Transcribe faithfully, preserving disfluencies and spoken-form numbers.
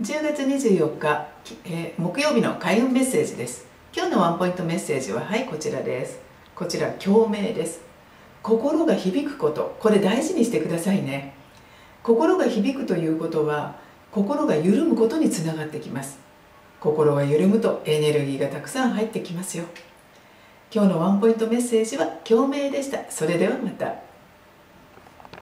じゅうがつにじゅうよっか、えー、木曜日の開運メッセージです。今日のワンポイントメッセージははいこちらです。こちら共鳴です。心が響くこと、これ大事にしてくださいね。心が響くということは心が緩むことにつながってきます。心が緩むとエネルギーがたくさん入ってきますよ。今日のワンポイントメッセージは共鳴でした。それではまた。